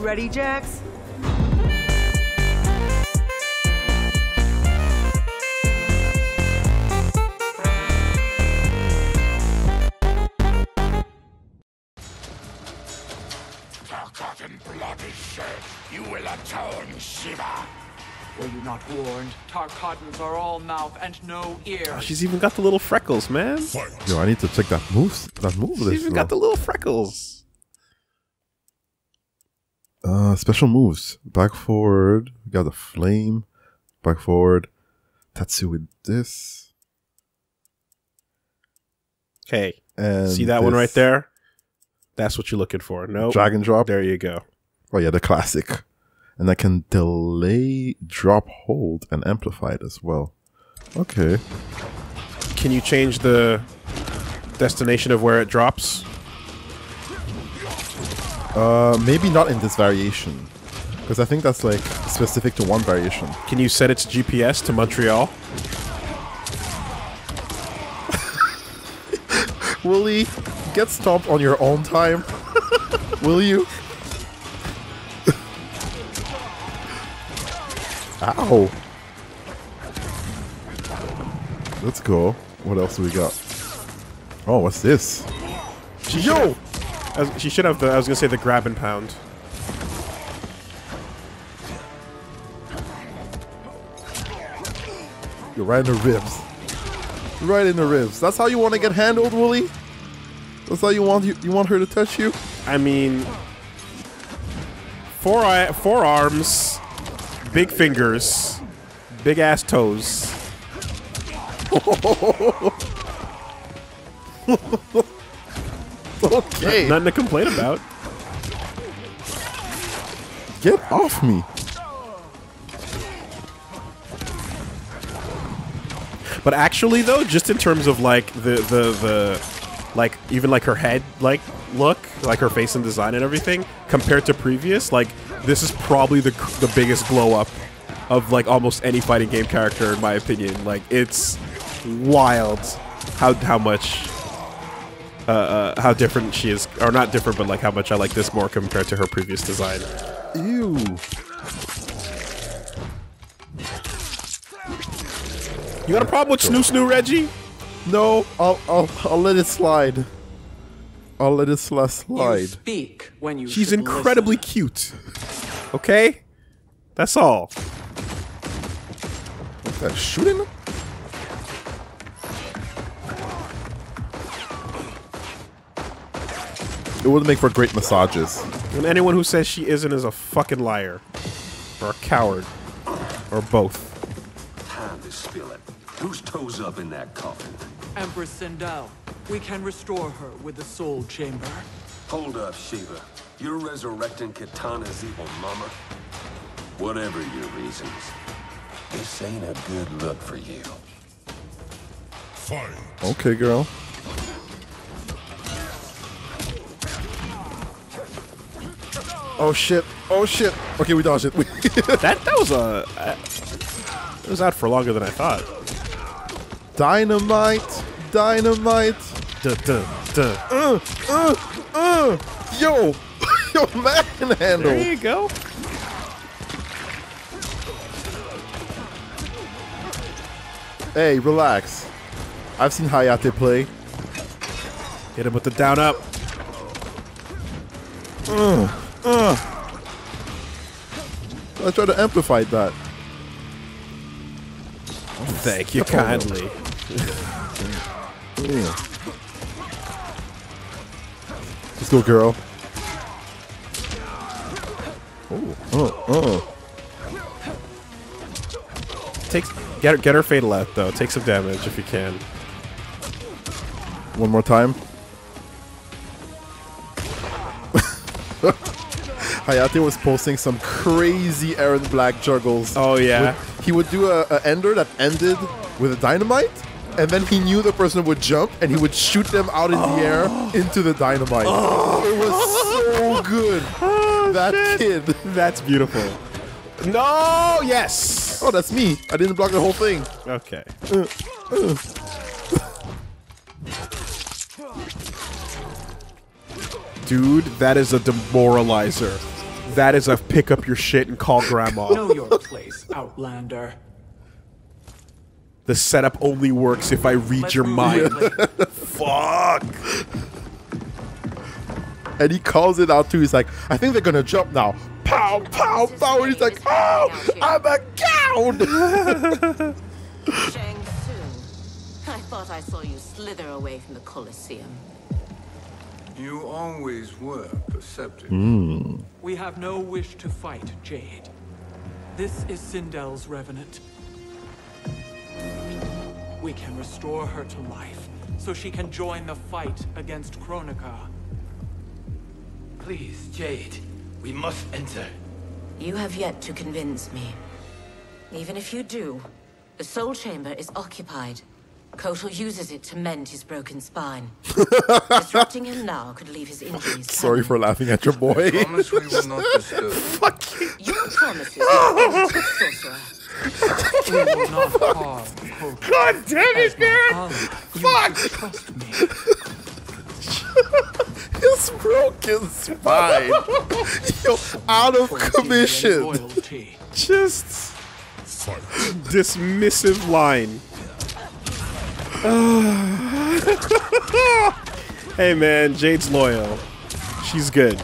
Ready, Jax? Tarkatan blood is shed. You will atone, Shiva. Were you not warned? Tarkatans are all mouth and no ear. Oh, she's even got the little freckles, man. Fight. Yo, I need to check that move. She's even got the little freckles. Special moves. Back forward. We got the flame. Back forward. Tatsu with this. Okay. See that one right there? That's what you're looking for. No. Drag and drop. There you go. Oh yeah, the classic. And I can delay, drop, hold, and amplify it as well. Okay. Can you change the destination of where it drops? Maybe not in this variation. Because I think that's like specific to one variation. Can you set its GPS to Montreal? Woolie, get stomped on your own time. Will you? Ow! Let's go. What else do we got? Oh, what's this? Yo! She should have the, I was gonna say the grab and pound. You're right in the ribs. Right in the ribs. That's how you want to get handled, Woolie? That's how you want her to touch you? I mean... Forearms... Big fingers, big ass toes. Okay. Nothing to complain about. Get off me. But actually though, just in terms of like the even like her head look, like her face and design and everything, compared to previous, like this is probably the biggest glow up of like almost any fighting game character in my opinion. Like it's wild how different she is, or not different, but like how much I like this more compared to her previous design. Ew. You got a problem with Snoo Snoo, Reggie? No, I'll let it slide. I'll let it slide. You speak when you She's incredibly cute. Okay? That's all. What's that, shooting him? It would make for great massages. And anyone who says she isn't is a fucking liar. Or a coward. Or both. Time to spill it. Who's toes up in that coffin? Empress Sindel. We can restore her with the Soul Chamber. Hold up, Shiva. You're resurrecting Kitana's evil mama. Whatever your reasons, this ain't a good look for you. Fight. Okay, girl. Oh shit! Oh shit! Okay, we dodged it. that was a. It was out for longer than I thought. Dynamite! Dynamite! Yo! Yo, manhandle! There you go! Hey, relax. I've seen Hayate play. Hit him with the down up. I tried to amplify that. Thank you kindly. Let's go, girl. Get her fatal out though. Take some damage if you can. One more time. Hayate was posting some crazy Aaron Black juggles. Oh yeah. He would do a ender that ended with a dynamite, and then he knew the person would jump, and he would shoot them out in the air into the dynamite. It was so good. That kid. That's beautiful. No, yes. Oh, that's me. I didn't block the whole thing. Okay. Dude, that is a demoralizer. That is a pick up your shit and call grandma. Know your place, Outlander. The setup only works if I read your mind. Fuck. And he calls it out too. He's like, I think they're gonna jump now. Pow, pow, pow. And he's like, oh, I'm a coward. Shang Tsung, I thought I saw you slither away from the Colosseum. You always were perceptive. Mm. We have no wish to fight, Jade. This is Sindel's revenant. We can restore her to life, so she can join the fight against Kronika. Please, Jade, we must enter. You have yet to convince me. Even if you do, the Soul Chamber is occupied. Kotal uses it to mend his broken spine. Disrupting him now could leave his injuries. Sorry for laughing at your boy. I promise we will not disturb. Fuck you. Your promises are to sorcerer. We will not harm Kotal. God damn it, man! Fuck! Trust me. His broken spine. Yo, out of commission. Just dismissive line. Hey man, Jade's loyal. She's good.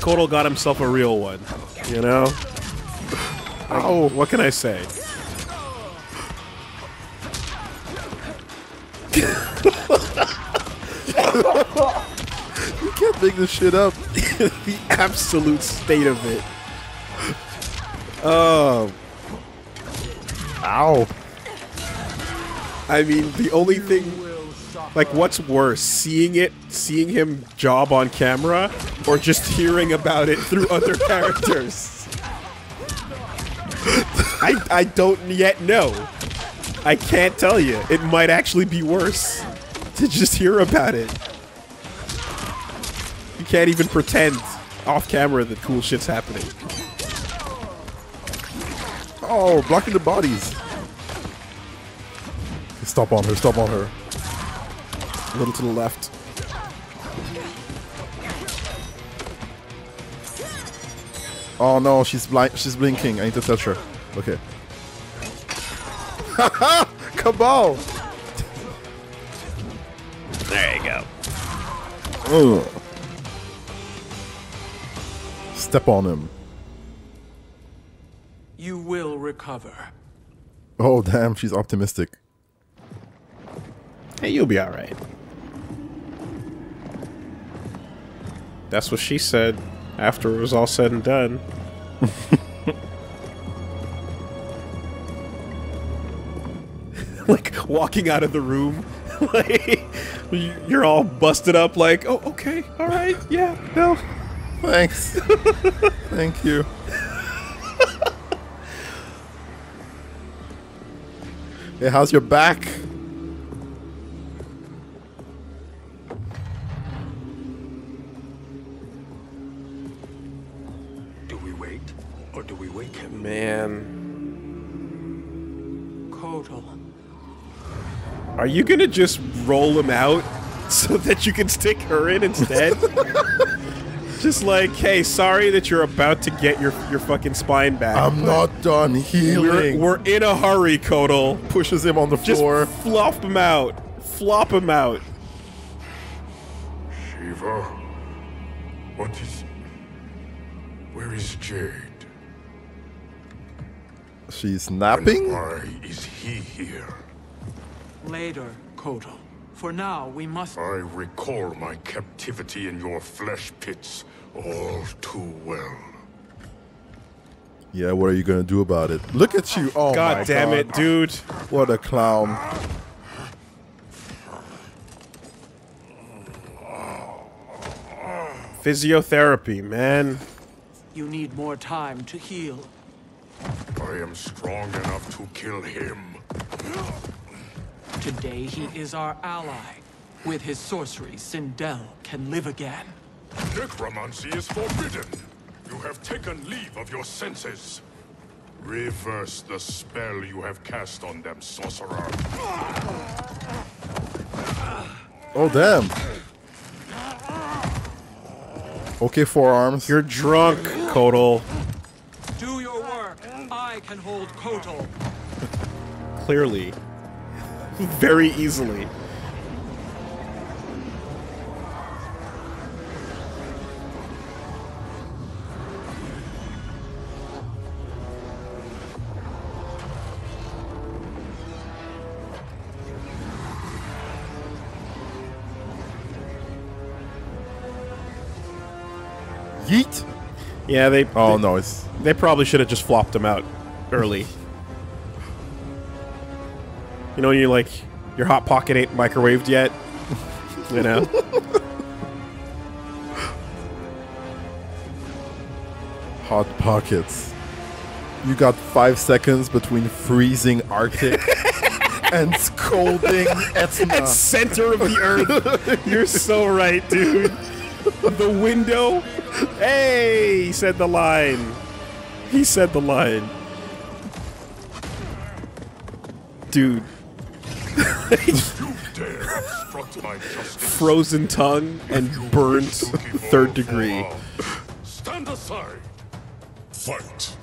Kotal got himself a real one, you know? Oh, what can I say? You can't make this shit up. The absolute state of it. Oh. Ow. I mean, the only thing, like, what's worse, seeing him job on camera, or just hearing about it through other characters? I don't yet know. I can't tell you. It might actually be worse to just hear about it. You can't even pretend off camera that cool shit's happening. Oh, blocking the bodies. Stop on her, stop on her. A little to the left. Oh no, she's blind. She's blinking. I need to touch her. Okay. Haha! Kabal! There you go. Ugh. Step on him. You will recover. Oh damn, she's optimistic. Hey, you'll be alright. That's what she said after it was all said and done. Like, walking out of the room, like, you're all busted up like, oh, okay, alright, yeah, no. Thanks. Thank you. Hey, how's your back? Man. Kotal. Are you gonna just roll him out so that you can stick her in instead? Just like, hey, sorry that you're about to get your fucking spine back. I'm not done healing. We're in a hurry, Kotal. Pushes him on the floor. Just flop him out. Flop him out. Shiva, what is... Where is Jade? She's napping? Why is he here? Later, Kotal. For now, we must... I recall my captivity in your flesh pits all too well. Yeah, what are you gonna do about it? Look at you! Oh, God damn it, dude! What a clown. Physiotherapy, man. You need more time to heal. I am strong enough to kill him. Today he is our ally. With his sorcery, Sindel can live again. Necromancy is forbidden. You have taken leave of your senses. Reverse the spell you have cast on them, sorcerer. Oh, damn. Okay, forearms. You're drunk, Kotal. Do your work. I can hold Kotal. Clearly. Very easily. Yeet. Yeah, they. Oh no, it's. They probably should have just flopped him out early. You know, you like your hot pocket ain't microwaved yet. You know. Hot pockets. You got 5 seconds between freezing Arctic and scolding Etna. At center of the earth. You're so right, dude. The window. Hey, he said the line. He said the line. Dude. You dare obstruct my justice. Frozen tongue and burnt third degree. Stand aside. Fight.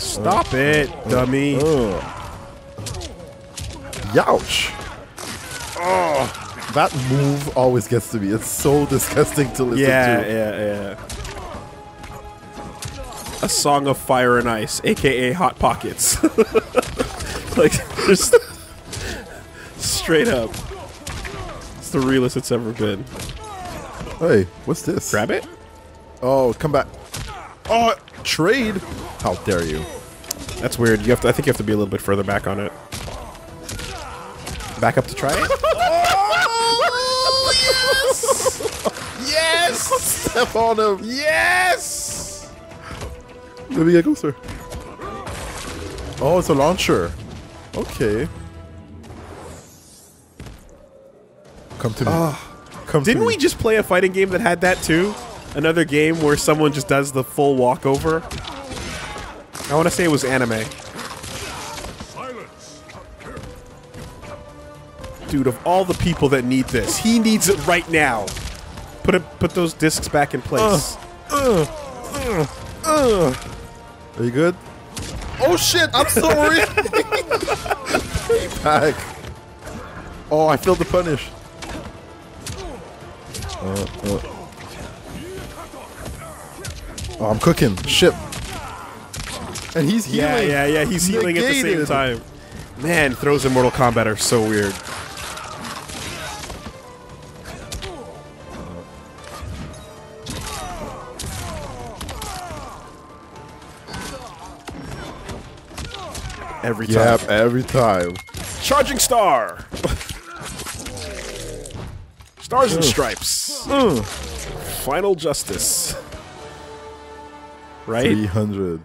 Stop it, dummy. Youch. Oh. That move always gets to me. It's so disgusting to listen to. Yeah. A Song of Fire and Ice, a.k.a. Hot Pockets. Like, just straight up. It's the realest it's ever been. Hey, what's this? Grab it? Oh, come back. Oh, trade? How dare you. That's weird. You have to. I think you have to be a little bit further back on it. Back up to try it? Yes! Step on him! Yes! Maybe I go, sir. Oh, it's a launcher. Okay. Come to me. Come Didn't to we me. Just play a fighting game that had that too? Another game where someone just does the full walkover? I want to say it was anime. Dude, of all the people that need this, he needs it right now. Put those discs back in place. Are you good? Oh shit! I'm sorry. Back. Oh, I feel the punish. Oh, I'm cooking. Shit. And he's healing. Yeah. He's healing at the same time. Man, throws in Mortal Kombat are so weird. Every time. Yep, every time. Charging star! Stars and stripes. Final justice. Right? 300.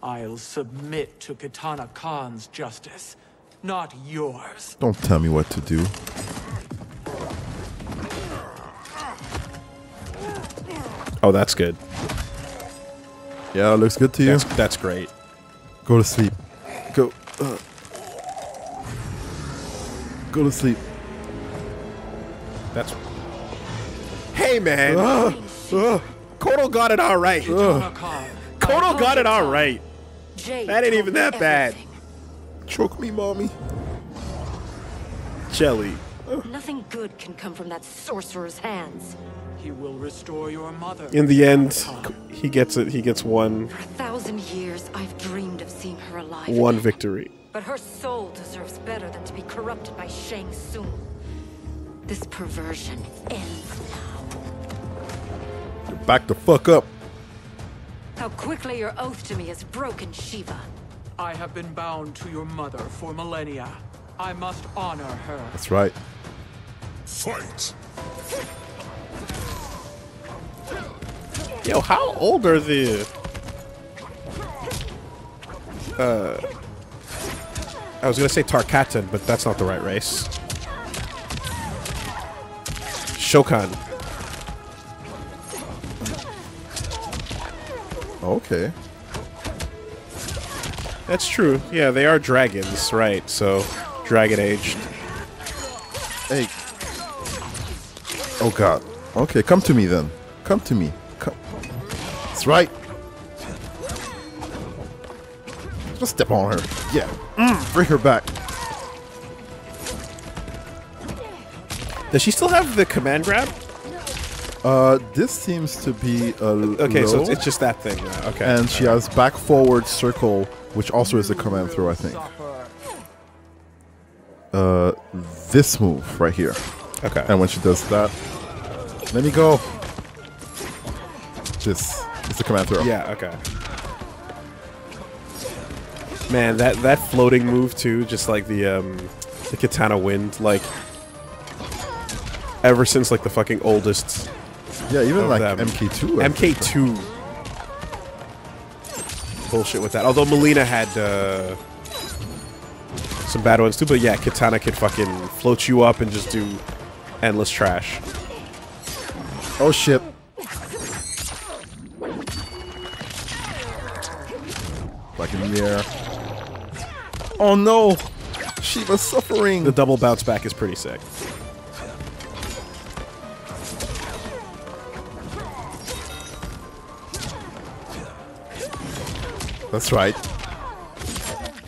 I'll submit to Kitana Khan's justice, not yours. Don't tell me what to do. Oh, that's good. Yeah, it looks good to you. That's great. Go to sleep. Go. Go to sleep. That's. Hey man. Kotal got it all right. Kotal got it all right. That ain't even that bad. Choke me, mommy. Jelly. Nothing good can come from that sorcerer's hands. He will restore your mother. In the end, he gets it. He gets one. For 1,000 years, I've dreamed of seeing her alive. One victory. But her soul deserves better than to be corrupted by Shang Tsung. This perversion ends now. Back the fuck up. How quickly your oath to me has broken, Shiva. I have been bound to your mother for millennia. I must honor her. That's right. Fight. Yo, how old are the I was gonna say Tarkatan, but that's not the right race. Shao Kahn. Okay. That's true. Yeah, they are dragons, right? So, dragon aged. Hey. Oh god. Okay, come to me then. Come to me. Come. That's right. Just step on her. Yeah. Bring her back. Does she still have the command grab? This seems to be a okay, low. So it's just that thing now. Okay. And she has back forward circle, which also is a command throw, I think. This move right here. Okay. And when she does that, let me go. This is a command throw. Yeah. Okay. Man, that floating move too, just like the Kitana wind, like. Ever since like the fucking oldest. Yeah, even like them. MK2. MK2. Bullshit with that. Although Melina had some bad ones too, but yeah, Kitana could fucking float you up and just do endless trash. Oh shit. Like in the air. Oh no! She was suffering! The double bounce back is pretty sick. That's right.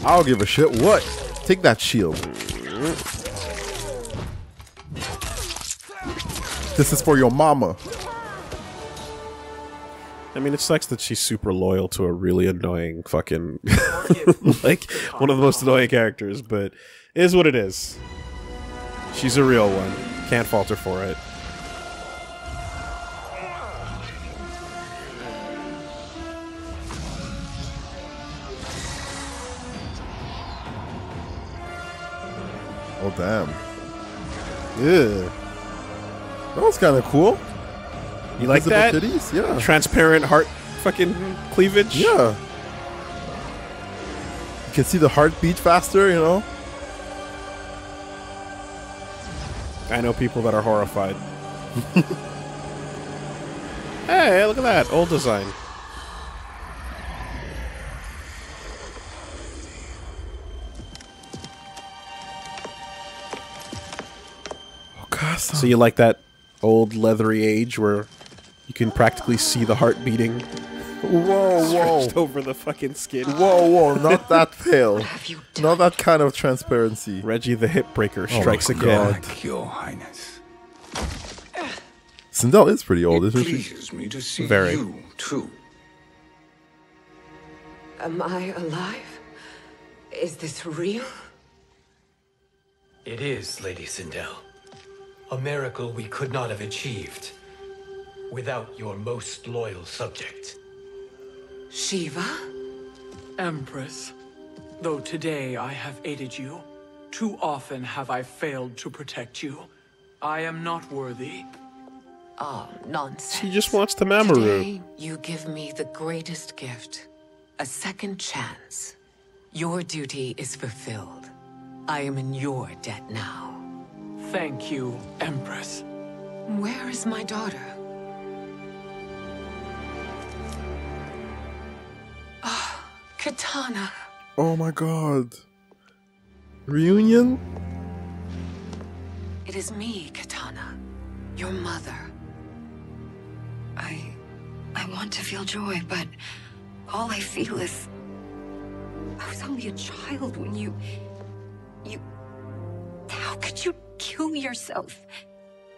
I'll give a shit. What? Take that shield. This is for your mama. I mean, it sucks that she's super loyal to a really annoying fucking... like, one of the most annoying characters, but... It is what it is. She's a real one. Can't falter for it. Oh, damn. Yeah. That was kind of cool. You like that? Titties? Yeah. Transparent heart fucking cleavage? Yeah. You can see the heart beat faster, you know? I know people that are horrified. Hey, look at that. Old design. So you like that old leathery age where you can practically see the heart beating? Whoa, whoa! Stretched over the fucking skin. Whoa, whoa! Not that pale. Not that kind of transparency. Reggie the Hip Breaker strikes again. Your Highness. Sindel is pretty old, isn't she? It pleases me to see you too. Am I alive? Is this real? It is, Lady Sindel. A miracle we could not have achieved without your most loyal subject. Shiva? Empress, though today I have aided you, too often have I failed to protect you. I am not worthy. Ah, nonsense. She just wants the Mamoru. Today, you give me the greatest gift, a second chance. Your duty is fulfilled. I am in your debt now. Thank you, Empress. Where is my daughter? Ah, Kitana. Oh my god. Reunion? It is me, Kitana. Your mother. I want to feel joy, but all I feel is... I was only a child when you... How could you... kill yourself?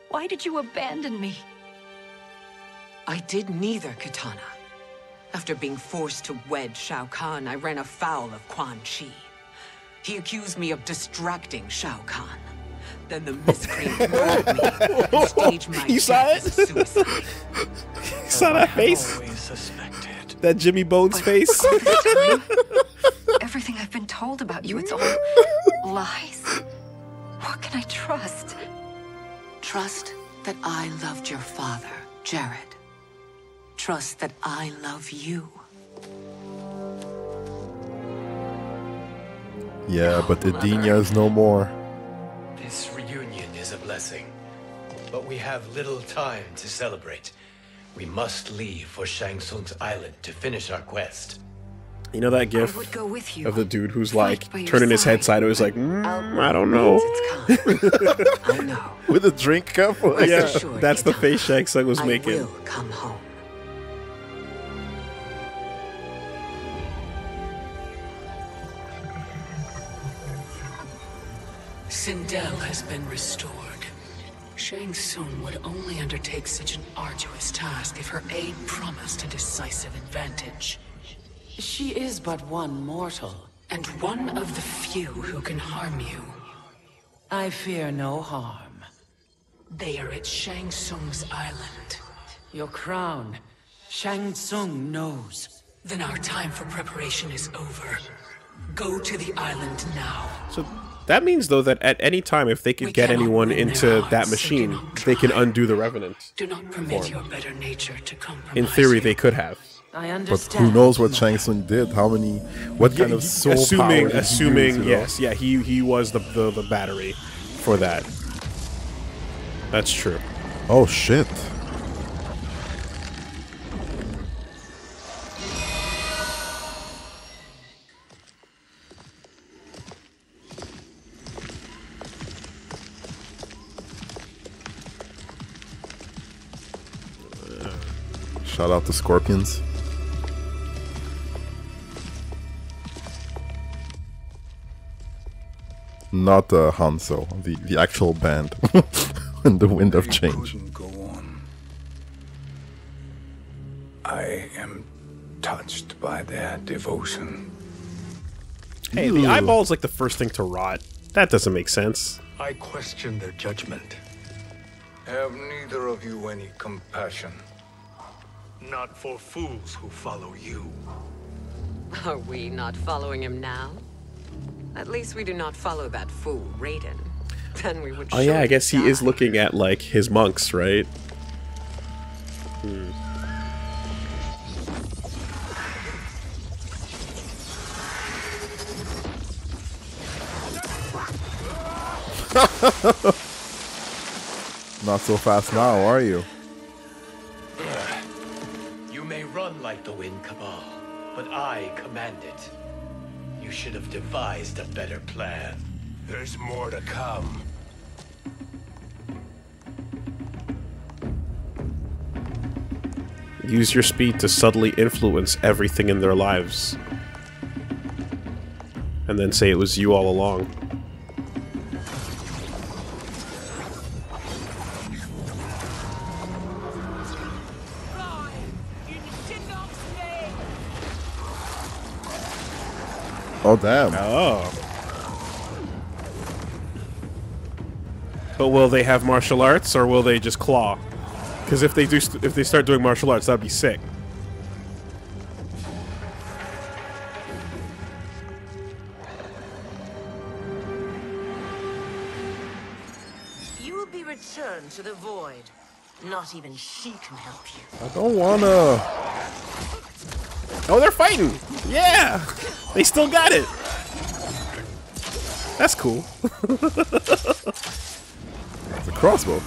Why did you abandon me? I did neither, Kitana. After being forced to wed Shao Kahn, I ran afoul of Quan Chi. He accused me of distracting Shao Kahn. Then the miscreant murdered me and staged my death as suicide. You saw that face? That Jimmy Bones face? Everything I've been told about you, it's all lies. What can I trust? Trust that I loved your father, Jared. Trust that I love you. Yeah, no, but Edenia is no more. This reunion is a blessing, but we have little time to celebrate. We must leave for Shang Tsung's island to finish our quest. You know that gif of the dude who's like turning his head sideways, like, I don't know. With a drink cup? Like, yeah, that's the face Shang Tsung was making. Come home. Sindel has been restored. Shang Tsung would only undertake such an arduous task if her aid promised a decisive advantage. She is but one mortal, and one of the few who can harm you. I fear no harm. They are at Shang Tsung's island. Your crown, Shang Tsung knows. Then our time for preparation is over. Go to the island now. So that means, though, that at any time, if they could get anyone into that machine, they can undo the Revenant. Do not permit your better nature to compromise. In theory, they could have. But who knows what Shang Tsung did? How many? What kind of soul power? Assuming, yes, yeah, he was the battery for that. That's true. Oh shit! Shout out to Scorpions. Not Hanzo, the actual band. In the wind of change. Go on. I am touched by their devotion. Hey, the eyeball's like the first thing to rot. That doesn't make sense. I question their judgment. Have neither of you any compassion? Not for fools who follow you. Are we not following him now? At least we do not follow that fool, Raiden. Then we would. Oh yeah, I guess he is looking at like his monks, right? Not so fast now, are you? Run like the wind, Kabal, but I command it. You should have devised a better plan. There's more to come. Use your speed to subtly influence everything in their lives. And then say it was you all along. Oh, damn. Oh. But will they have martial arts, or will they just claw? Because if they do, if they start doing martial arts, that'd be sick. You will be returned to the void. Not even she can help you. I don't wanna. Oh, they're fighting! Yeah! They still got it! That's cool. That's a crossbow.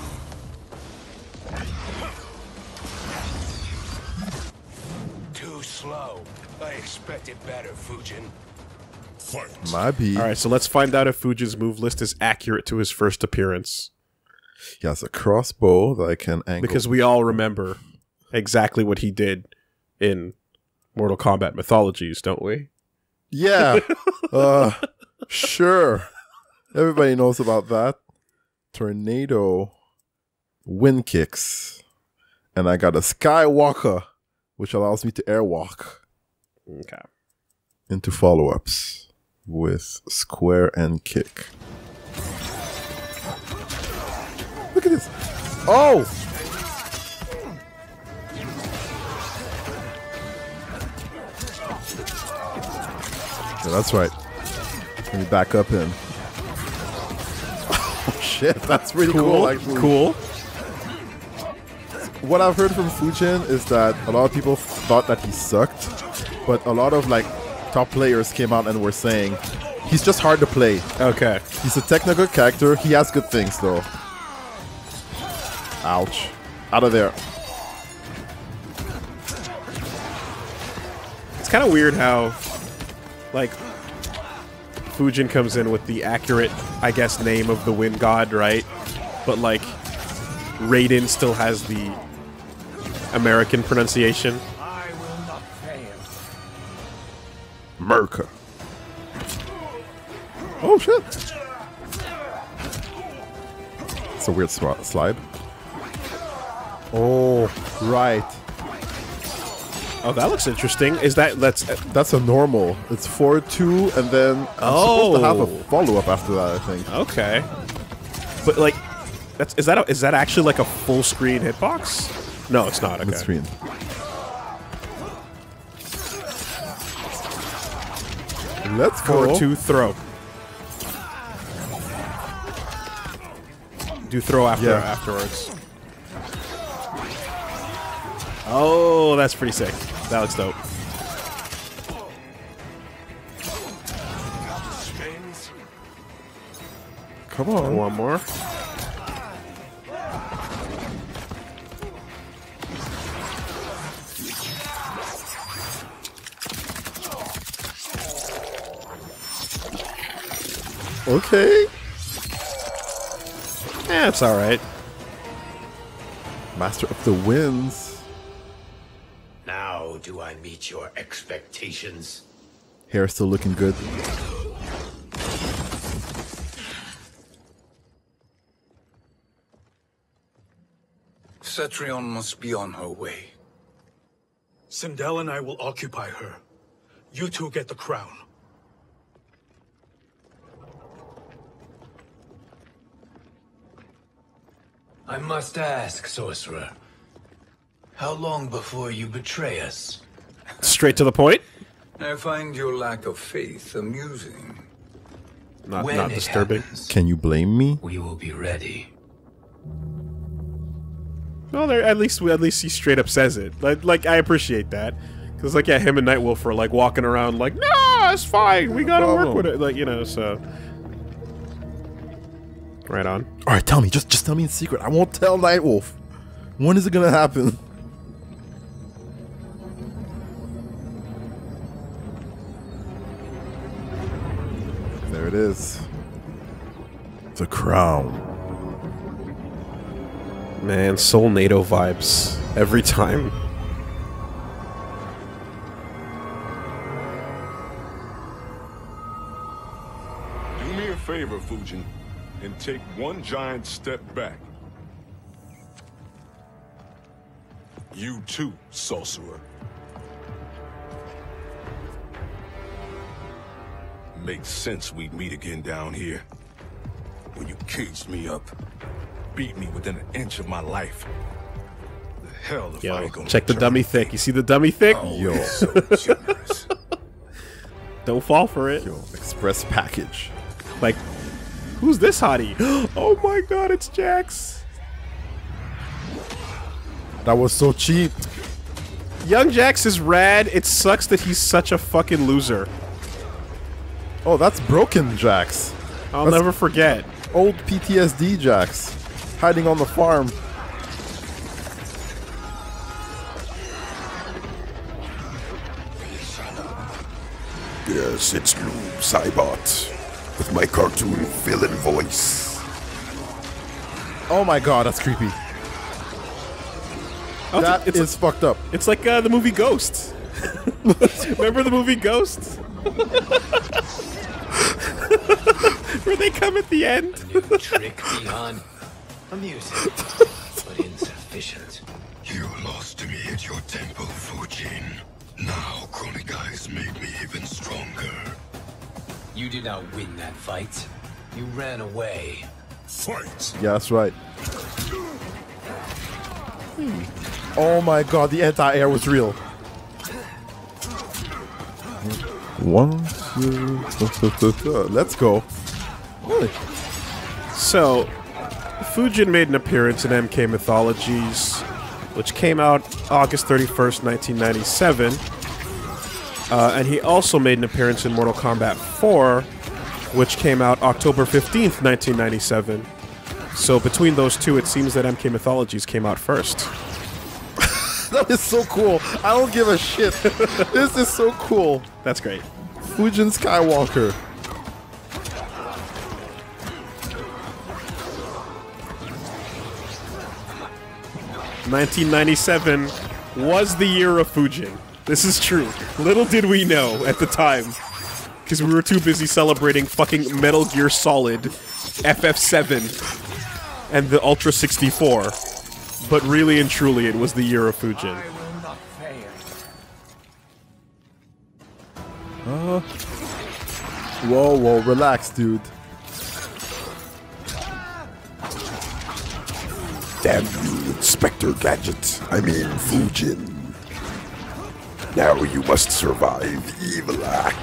Too slow. I expected better, Fujin. Might be. Alright, so let's find out if Fujin's move list is accurate to his first appearance. He has a crossbow that I can angle. Because we all remember exactly what he did in Mortal Kombat Mythologies, don't we? Yeah, sure. Everybody knows about that. Tornado, wind kicks, and I got a Skywalker, which allows me to airwalk. Okay. Into follow-ups with square and kick. Look at this. Oh! Yeah, that's right. Let me back up in. Oh shit, that's really cool actually. Cool. What I've heard from Fujin is that a lot of people thought that he sucked, but a lot of like top players came out and were saying he's just hard to play. Okay. He's a technical character. He has good things though. Ouch. Out of there. It's kind of weird how like, Fujin comes in with the accurate, I guess, name of the wind god, right? But, like, Raiden still has the American pronunciation. I will not fail. Merca. Oh, shit. It's a weird slide. Oh, right. Oh, that looks interesting. Is that... That's a normal. It's 4-2, and then I'm supposed to have a follow-up after that, I think. Okay. But, like... Is that actually like a full screen hitbox? No, it's not. Okay. Mid-screen. Let's go. 4-2 throw. Do throw afterwards. Oh, that's pretty sick. That looks dope. Come on. One more. Okay. Yeah, it's alright. Master of the winds. Now do I meet your expectations? Hair still looking good. Cetrion must be on her way. Sindel and I will occupy her. You two get the crown. I must ask, sorcerer, how long before you betray us? Straight to the point. I find your lack of faith amusing. Not disturbing. Happens, can you blame me? We will be ready. Well, at least he straight up says it. Like I appreciate that, because like yeah, him and Nightwolf are like walking around like, no, it's fine. We gotta work with it. Like you know so. Right on. All right, tell me. Just tell me in secret. I won't tell Nightwolf. When is it gonna happen? There it is. The crown. Man, Soul NATO vibes every time. Do me a favor, Fujin. And take one giant step back. You too, sorcerer. Makes sense we'd meet again down here. When you caged me up, beat me within an inch of my life. The hell if I ain't gonna check the dummy thick. You see the dummy thick? Oh, yo, so generous. Don't fall for it. Yo, express package. Like. Who's this hottie? Oh my god, it's Jax. That was so cheap. Young Jax is rad. It sucks that he's such a fucking loser. Oh, that's broken Jax. I'll never forget. Old PTSD Jax. Hiding on the farm. Yes, it's Noob Cybot. With my cartoon villain voice. Oh my god, that's creepy. Oh, that is fucked up. It's like the movie Ghost. Remember the movie Ghost? Where they come at the end? A new trick beyond amusing, but insufficient. You lost to me at your temple, Fujin. Now Kronika has made me even stronger. You did not win that fight. You ran away. Fight. Yeah, that's right. Oh my god, the anti-air was real. One, two, let's go. Really? So, Fujin made an appearance in MK Mythologies, which came out August 31st, 1997. And he also made an appearance in Mortal Kombat 4, which came out October 15th, 1997. So between those two, it seems that MK Mythologies came out first. That is so cool. I don't give a shit. This is so cool. That's great. Fujin Skywalker. '97 was the year of Fujin. This is true. Little did we know at the time, because we were too busy celebrating fucking Metal Gear Solid, FF7, and the Ultra 64. But really and truly, it was the year of Fujin. Whoa, whoa, relax, dude. Damn you, Inspector Gadget. I mean, Fujin. Now you must survive Evilac.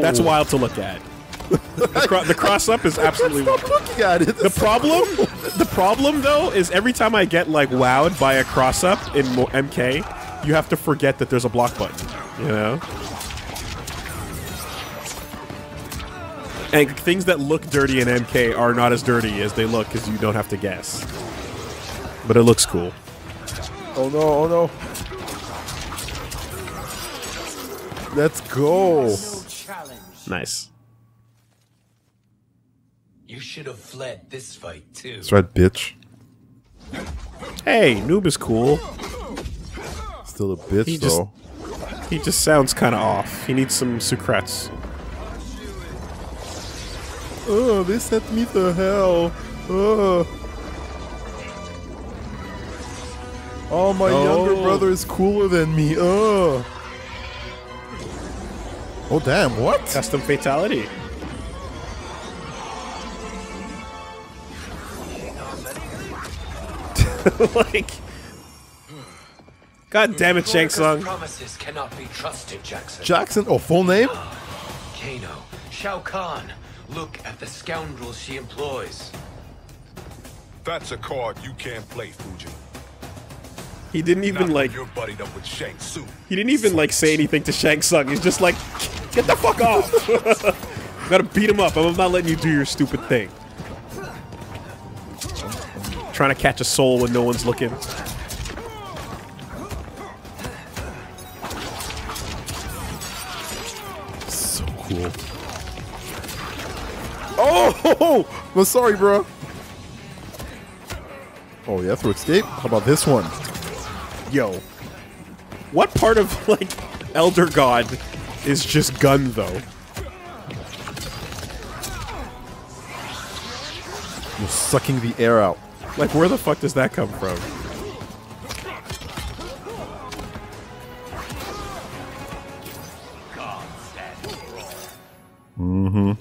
That's wild to look at. The cross-up is absolutely... I can't stop looking at it. The problem, though, is every time I get, like, wowed by a cross-up in MK, you have to forget that there's a block button, you know? And things that look dirty in MK are not as dirty as they look, because you don't have to guess. But it looks cool. Oh no, oh no. Let's go. Nice. You should have fled this fight too. That's right, bitch. Hey, Noob is cool. Still a bitch, though. He just sounds kind of off. He needs some sucrats. Oh, they sent me to hell. Oh, my younger brother is cooler than me. Oh. Oh, damn, what? Custom fatality. Like, God damn it, Shang Tsung. Promises cannot be trusted, Jackson. Jackson? Oh, full name? Kano, Shao Kahn. Look at the scoundrel she employs. That's a card you can't play, Fujin. He didn't even like... You're buddied up with Shang Tsung. He didn't even like say anything to Shang Tsung. He's just like, get the fuck off. Gotta beat him up. I'm not letting you do your stupid thing. Trying to catch a soul when no one's looking. So cool. Oh! Well, sorry, bro. Oh, yeah, through escape? How about this one? Yo. What part of, like, Elder God is just gun, though? You're sucking the air out. Like, where the fuck does that come from? Mm-hmm.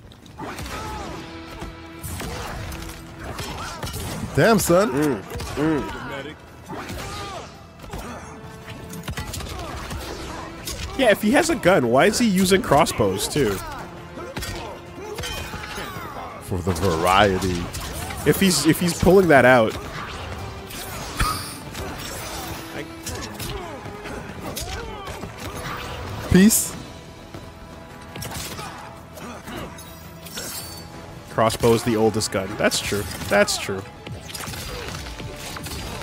Damn, son. Yeah, if he has a gun, why is he using crossbows too? For the variety. If he's pulling that out. Peace. Crossbow is the oldest gun. That's true. That's true.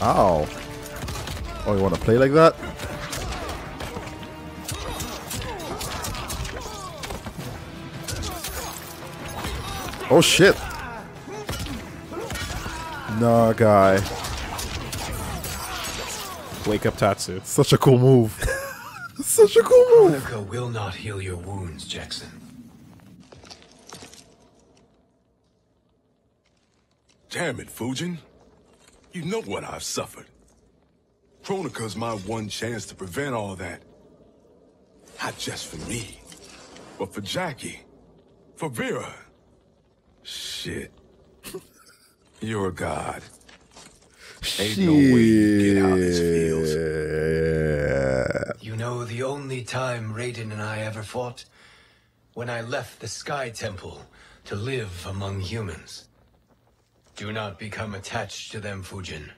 Ow. Oh, you want to play like that? Oh, shit. Nah, guy. Wake up, Tatsu. Such a cool move. Such a cool move. Kronika will not heal your wounds, Jackson. Damn it, Fujin. You know what I've suffered. Kronika's my one chance to prevent all that. Not just for me, but for Jackie, for Vera. Shit. You're a god. Ain't no way you get out of this field. You know, the only time Raiden and I ever fought? When I left the Sky Temple to live among humans. Do not become attached to them, Fujin.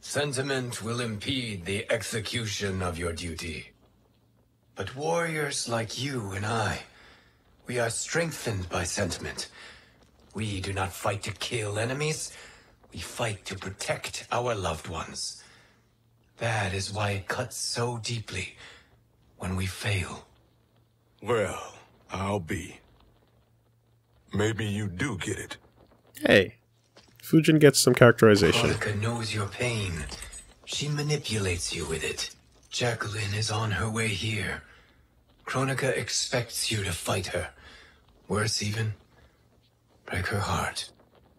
Sentiment will impede the execution of your duty. But warriors like you and I, we are strengthened by sentiment. We do not fight to kill enemies, we fight to protect our loved ones. That is why it cuts so deeply, when we fail. Well, I'll be. Maybe you do get it. Hey. Fujin gets some characterization. Kronika knows your pain. She manipulates you with it. Jacqueline is on her way here. Kronika expects you to fight her. Worse even, break her heart.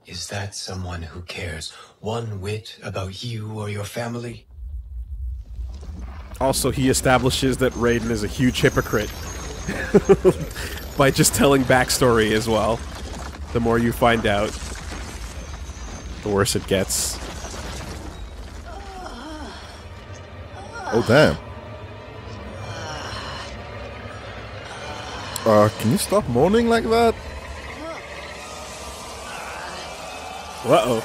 Is that someone who cares one whit about you or your family? Also, he establishes that Raiden is a huge hypocrite by just telling backstory as well. The more you find out, the worse it gets. Oh, damn. Can you stop moaning like that? Uh-oh.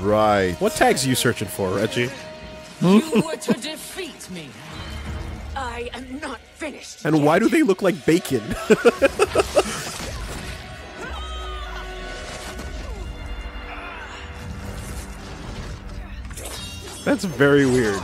Right. What tags are you searching for, Reggie? You were to defeat me. I am not finished. And yet. Why do they look like bacon? That's very weird.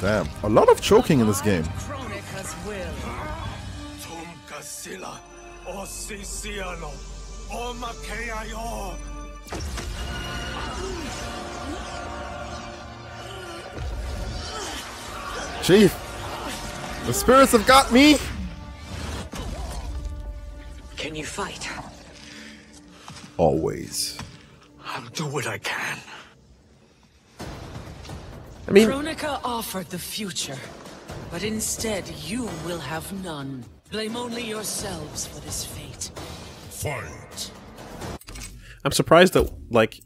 Damn, a lot of choking in this game. Chief, the spirits have got me. Can you fight? Always. I'll do what I can. I mean, Kronika offered the future, but instead you will have none. Blame only yourselves for this fate. Fight. I'm surprised that, like,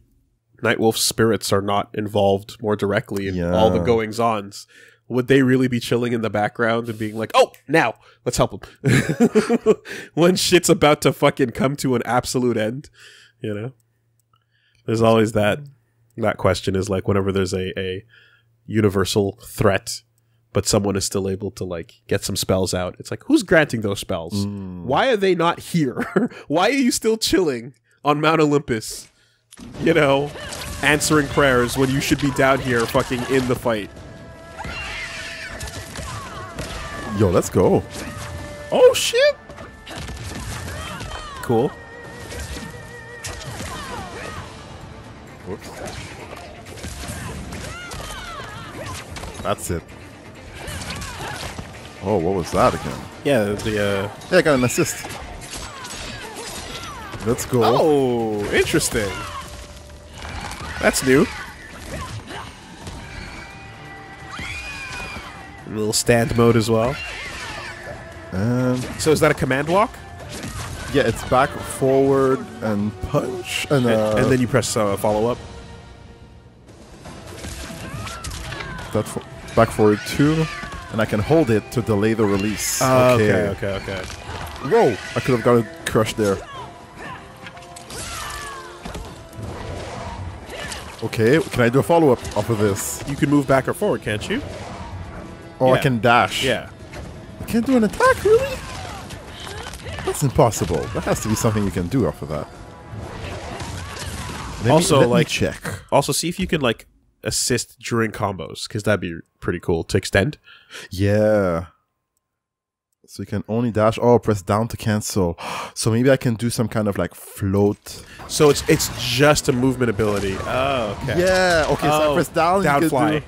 Nightwolf's spirits are not involved more directly in all the goings-ons. Would they really be chilling in the background and being like, oh, now, let's help him. When shit's about to fucking come to an absolute end, you know? There's always that. That question is, like, whenever there's a universal threat, but someone is still able to, like, get some spells out. It's like, who's granting those spells? Why are they not here? Why are you still chilling on Mount Olympus, you know, answering prayers when you should be down here fucking in the fight? Yo, let's go. Oh, shit! Cool. Oops. That's it. Oh, what was that again? Yeah, yeah, I got an assist. Let's go. Oh, interesting. That's new. A little stand mode as well. So is that a command walk? Yeah, it's back, forward, and punch, and then you press follow up. That back forward 2, and I can hold it to delay the release. Okay. Whoa! I could have gotten crushed there. Okay, can I do a follow up off of this? You can move back or forward, can't you? Oh, yeah. I can dash. Yeah. I can't do an attack, really? That's impossible. There has to be something you can do off of that. Let me check. Also, see if you can, like, assist during combos, because that'd be pretty cool to extend. Yeah. So you can only dash. Oh, press down to cancel. So maybe I can do some kind of, like, float. So it's just a movement ability. Oh, okay. Yeah. Okay. Oh, so I press down. Down fly.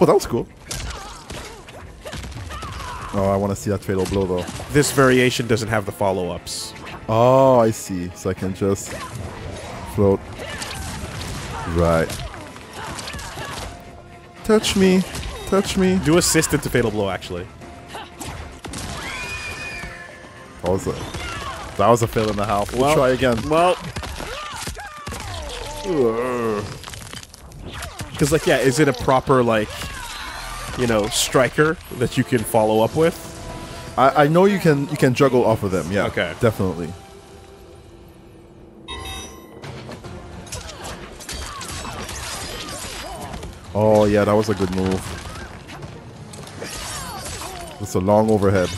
Oh, that was cool. Oh, I want to see that fatal blow, though. This variation doesn't have the follow-ups. Oh, I see. So I can just float. Right. Touch me. Touch me. Do assist into fatal blow, actually. That was a fail and a half. We'll try again. Well. Because, like, yeah, is it a proper, like, you know, striker that you can follow up with? I know you can juggle off of them, yeah. Okay. Definitely. Oh, yeah, that was a good move. It's a long overhead.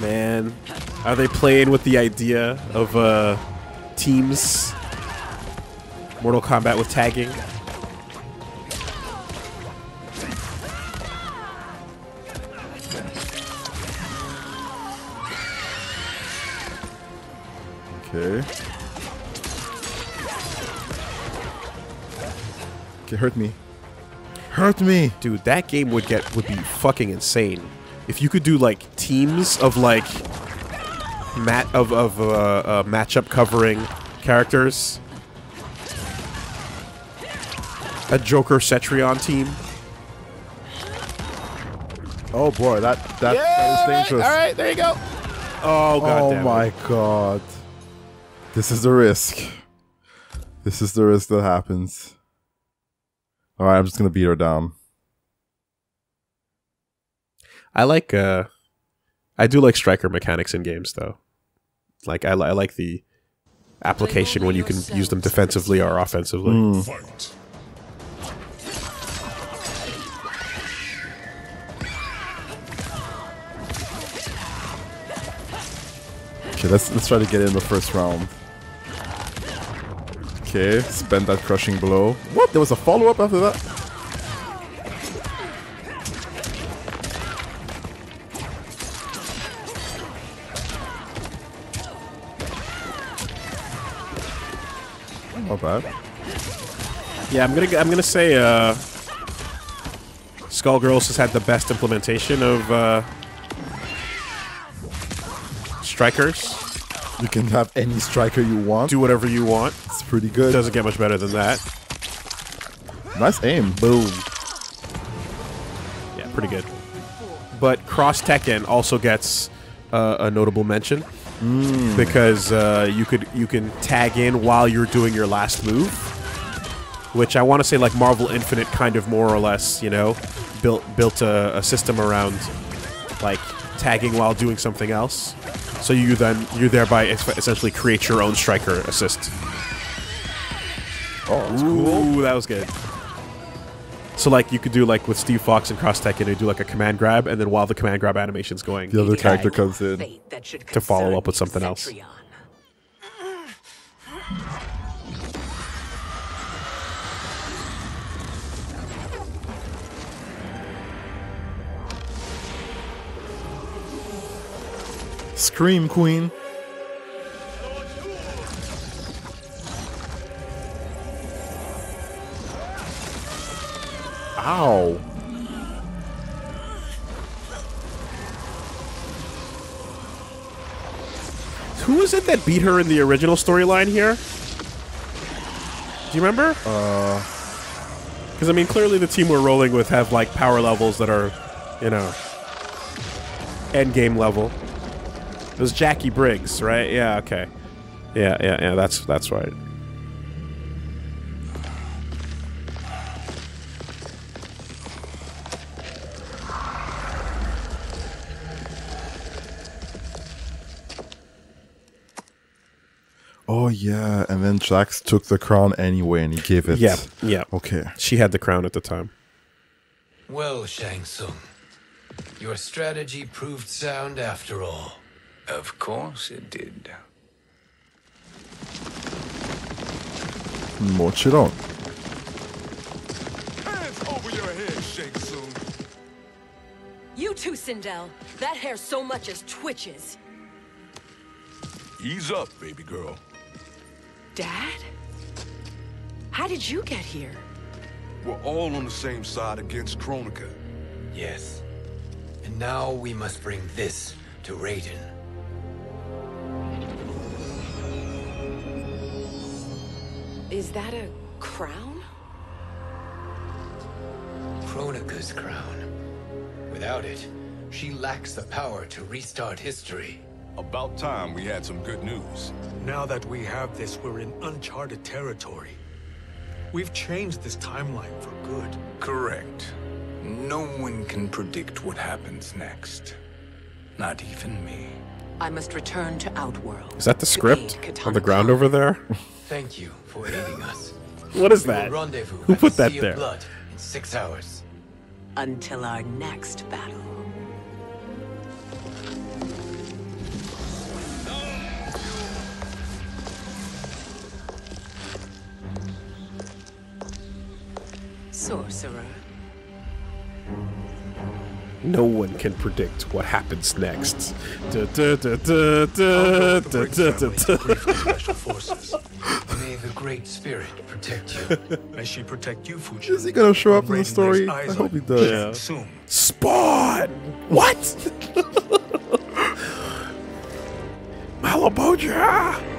Man, are they playing with the idea of teams? Mortal Kombat with tagging. Okay. Okay, hurt me. Hurt me! Dude, that game would be fucking insane. If you could do like teams of like matchup covering characters, a Joker Cetrion team. Oh boy, that is dangerous. All right, there you go. Oh god. Oh my god. This is the risk. This is the risk that happens. All right, I'm just gonna beat her down. I like, I do like striker mechanics in games, though. Like, I like the application when you can use them defensively or offensively. Mm. Okay, let's try to get in the first round. Okay, spend that crushing blow. What? There was a follow-up after that? Bad. Yeah, I'm gonna say Skullgirls has had the best implementation of strikers. You can have any striker you want. Do whatever you want. It's pretty good. Doesn't get much better than that. Nice aim. Boom. Yeah, pretty good. But Cross Tekken also gets a notable mention. Mm. Because you can tag in while you're doing your last move, which I want to say like Marvel Infinite kind of more or less, you know, built a system around like tagging while doing something else. So you thereby essentially create your own striker assist. Oh, that's cool. Ooh, that was good. So like you could do like with Steve Fox and Cross Tekken, you do like a command grab, and then while the command grab animation's going, the other character comes in to follow up with something else. Scream, Queen. Ow. Who is it that beat her in the original storyline here? Do you remember? Because I mean, clearly the team we're rolling with have like power levels that are, you know, end game level. It was Jackie Briggs, right? Yeah. Okay. Yeah. Yeah. Yeah. That's right. Oh, yeah, and then Jax took the crown anyway, and he gave it. Yeah, yeah. Okay. She had the crown at the time. Well, Shang Tsung, your strategy proved sound after all. Of course it did. Watch it on. Hands over your head, Shang Tsung. You too, Sindel. That hair so much as twitches. Ease up, baby girl. Dad? How did you get here? We're all on the same side against Kronika. Yes. And now we must bring this to Raiden. Is that a crown? Kronika's crown. Without it, she lacks the power to restart history. About time we had some good news. Now that we have this, we're in uncharted territory. We've changed this timeline for good. Correct. No one can predict what happens next. Not even me. I must return to Outworld. Is that the script on the ground over there? Thank you for aiding us. What is that? Who put that there? Blood in 6 hours. Until our next battle. Sorcerer. No one can predict what happens next. Special forces. May the Great Spirit protect you. May she protect you, Fujin. Is he gonna show up in the story? I hope he does. Yeah. Spawn! What? Malaboja!